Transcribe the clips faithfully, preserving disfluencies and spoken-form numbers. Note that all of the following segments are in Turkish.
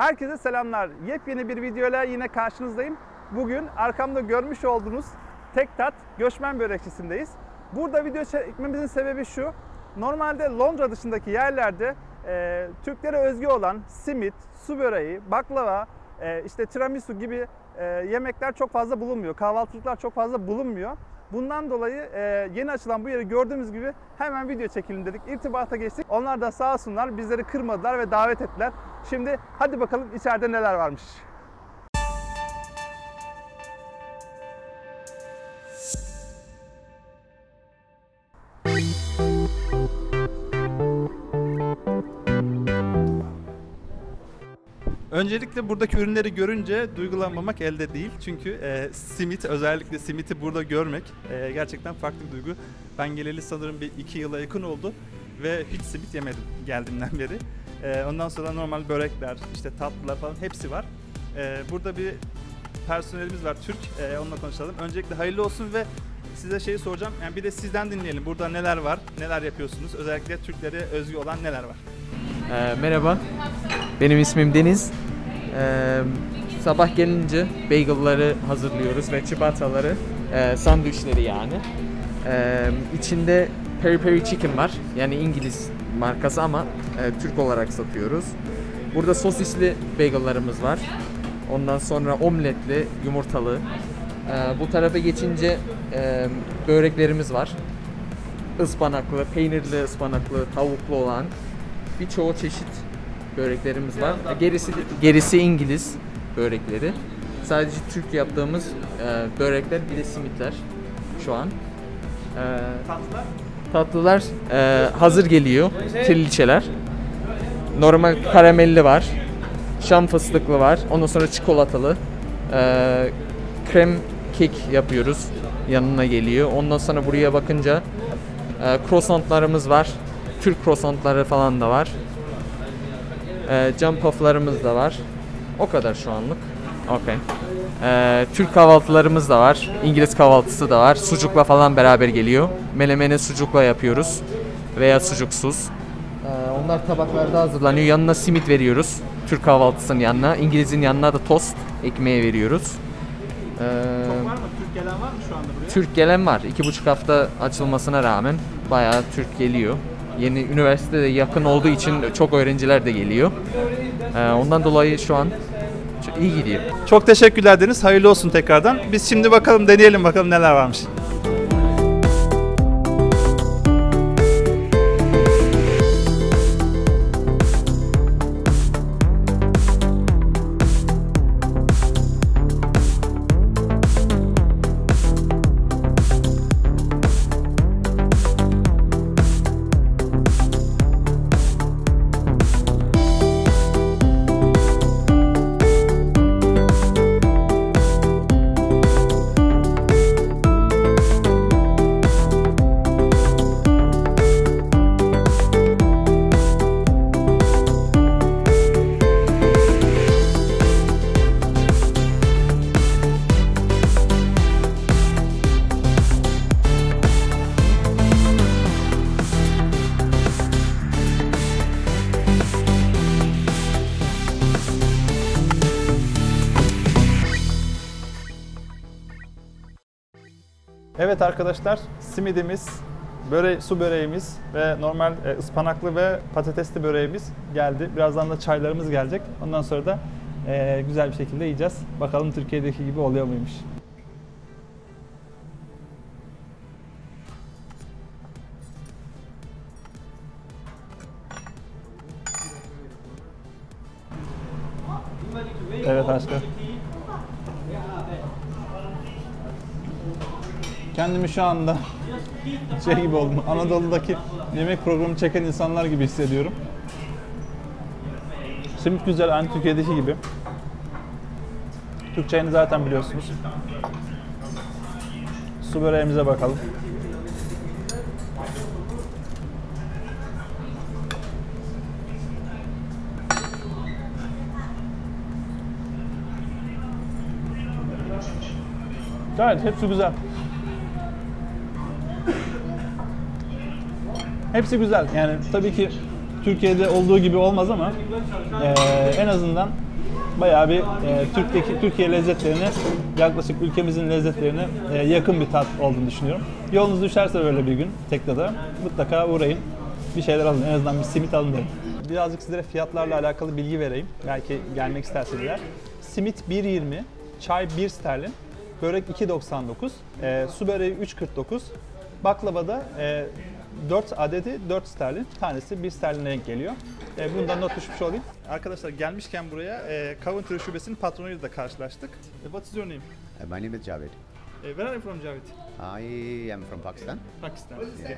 Herkese selamlar. Yepyeni bir videoyla yine karşınızdayım. Bugün arkamda görmüş olduğunuz Tegtat göçmen börekçisindeyiz. Burada video çekmemizin sebebi şu. Normalde Londra dışındaki yerlerde e, Türklere özgü olan simit, su böreği, baklava, e, işte tiramisu gibi e, yemekler çok fazla bulunmuyor. Kahvaltılıklar çok fazla bulunmuyor. Bundan dolayı e, yeni açılan bu yeri gördüğümüz gibi hemen video çekelim dedik. İrtibata geçtik. Onlar da sağ olsunlar bizleri kırmadılar ve davet ettiler. Şimdi hadi bakalım içeride neler varmış. Öncelikle buradaki ürünleri görünce duygulanmamak elde değil. Çünkü e, simit, özellikle simiti burada görmek e, gerçekten farklı bir duygu. Ben geleli sanırım bir iki yıla yakın oldu ve hiç simit yemedim geldiğimden beri. E, ondan sonra normal börekler, işte tatlılar falan hepsi var. E, burada bir personelimiz var, Türk. E, onunla konuşalım. Öncelikle hayırlı olsun ve size şeyi soracağım. Yani bir de sizden dinleyelim. Burada neler var, neler yapıyorsunuz? Özellikle Türklere özgü olan neler var? E, merhaba, benim ismim Deniz. Ee, sabah gelince bagel'ları hazırlıyoruz ve çikolataları, e, sandviçleri yani. Ee, içinde Peri Peri Chicken var. Yani İngiliz markası ama e, Türk olarak satıyoruz. Burada sosisli bagel'larımız var. Ondan sonra omletli, yumurtalı. Ee, bu tarafa geçince e, böreklerimiz var. Ispanaklı, peynirli ıspanaklı, tavuklu olan birçoğu çeşit böreklerimiz var. Gerisi gerisi İngiliz börekleri. Sadece Türk yaptığımız e, börekler, bir de simitler şu an. E, tatlılar? Tatlılar e, hazır geliyor. Trileçeler. Normal karamelli var. Şam fıstıklı var. Ondan sonra çikolatalı. E, krem kek yapıyoruz. Yanına geliyor. Ondan sonra buraya bakınca e, croissantlarımız var. Türk croissantları falan da var. E, cam pufflarımız da var. O kadar şu anlık. Okay. E, Türk kahvaltılarımız da var. İngiliz kahvaltısı da var. Sucukla falan beraber geliyor. Melemene sucukla yapıyoruz. Veya sucuksuz. E, onlar tabaklarda hazırlanıyor. Yanına simit veriyoruz. Türk kahvaltısının yanına. İngiliz'in yanına da tost ekmeği veriyoruz. E, Çok var mı? Türk gelen var mı şu anda buraya? Türk gelen var. İki buçuk hafta açılmasına rağmen bayağı Türk geliyor. Yeni üniversitede yakın olduğu için çok öğrenciler de geliyor. Ee, ondan dolayı şu an iyi gidiyor. Çok teşekkürler Deniz. Hayırlı olsun tekrardan. Biz şimdi bakalım deneyelim bakalım neler varmış. Evet arkadaşlar, simidimiz, böre su böreğimiz ve normal e, ıspanaklı ve patatesli böreğimiz geldi. Birazdan da çaylarımız gelecek. Ondan sonra da e, güzel bir şekilde yiyeceğiz. Bakalım Türkiye'deki gibi oluyor muymuş? Evet aşkım. Kendimi şu anda şey gibi oldum, Anadolu'daki yemek programı çeken insanlar gibi hissediyorum. Simit güzel, aynı Türkiye'deki gibi. Türk çayını zaten biliyorsunuz. Su böreğimize bakalım. Evet, hepsi güzel. Hepsi güzel. Yani tabii ki Türkiye'de olduğu gibi olmaz ama e, en azından bayağı bir e, Türk'teki Türkiye lezzetlerini, yaklaşık ülkemizin lezzetlerine e, yakın bir tat olduğunu düşünüyorum. Yolunuz düşerse böyle bir gün Tegtat'a mutlaka uğrayın. Bir şeyler alın, en azından bir simit alın derim. Birazcık sizlere fiyatlarla alakalı bilgi vereyim. Belki gelmek isterseniz eğer. Simit bir yirmi, çay bir sterlin, börek iki doksan dokuz, e, su böreği üç kırk dokuz, baklava da e, dört adedi dört sterlin, tanesi bir sterline denk geliyor. E, bundan not düşmüş olayım. Arkadaşlar gelmişken buraya e, Coventry şubesinin patronuyla da karşılaştık. E, what is your name? My name is Javid. E, where are you from, Javid? I am from Pakistan. Pakistan. Yeah.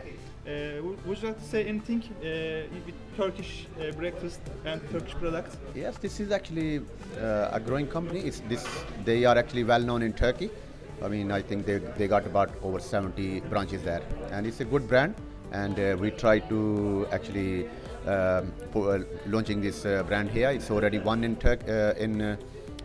E, would you like to say anything e, with Turkish e, breakfast and Turkish products? Yes, this is actually uh, a growing company. It's this they are actually well known in Turkey. I mean, I think they they got about over seventy branches there, and it's a good brand. And uh, we try to actually uh, launching this uh, brand here. It's already one in Turk uh, in uh,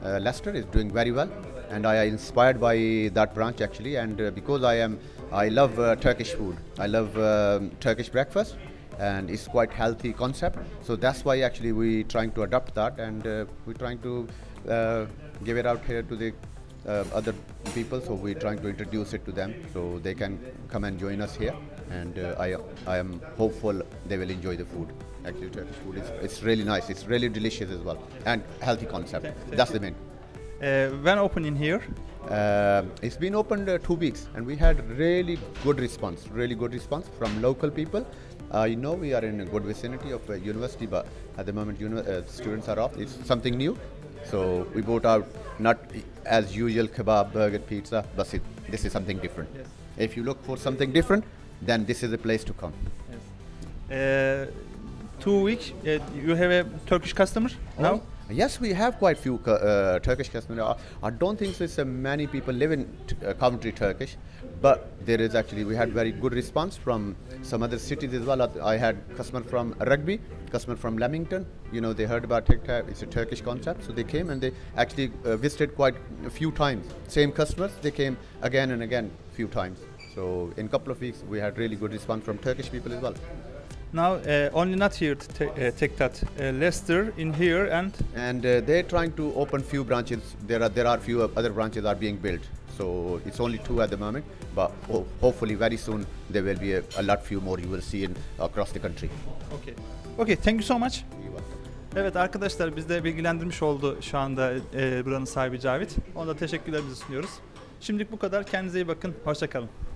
uh, Leicester. It's doing very well, and I am inspired by that branch actually. And uh, because I am, I love uh, Turkish food. I love uh, Turkish breakfast, and it's quite healthy concept. So that's why actually we trying to adopt that, and uh, we trying to uh, give it out here to the uh, other people. So we trying to introduce it to them, so they can come and join us here. And uh, I, I am hopeful they will enjoy the food. Actually, Turkish food is it's really nice. It's really delicious as well, and healthy concept. That's the main. Uh, when open in here? Uh, it's been opened uh, two weeks, and we had really good response. Really good response from local people. Uh, you know, we are in a good vicinity of uh, university, but at the moment, uni uh, students are off. It's something new, so we brought out not as usual kebab, burger, pizza, but it, this is something different. Yes. If you look for something different, then this is the place to come. Yes. Uh, two weeks, uh, you have a Turkish customer now? Yes, we have quite few uh, Turkish customers. I don't think so it's, uh, many people live in uh, Coventry Turkish, but there is actually, we had very good response from some other cities as well. I had customer from Rugby, customer from Leamington. You know, they heard about Tegtat, it's a Turkish concept, so they came and they actually uh, visited quite a few times. Same customers, they came again and again few times. So in a couple of weeks, we had really good response from Turkish people as well. Now uh, only not here to te uh, Tegtat, uh, Leicester in here and and uh, they're trying to open few branches. There are there are few other branches are being built. So it's only two at the moment, but ho hopefully very soon there will be a, a lot few more you will see in across the country. Okay. Okay. Thank you so much. Evet arkadaşlar biz de bilgilendirmiş oldu şu anda e, buranın sahibi Cavit. Ona da teşekkürlerimizi sunuyoruz. Şimdilik bu kadar. Kendinize iyi bakın. Hoşça kalın.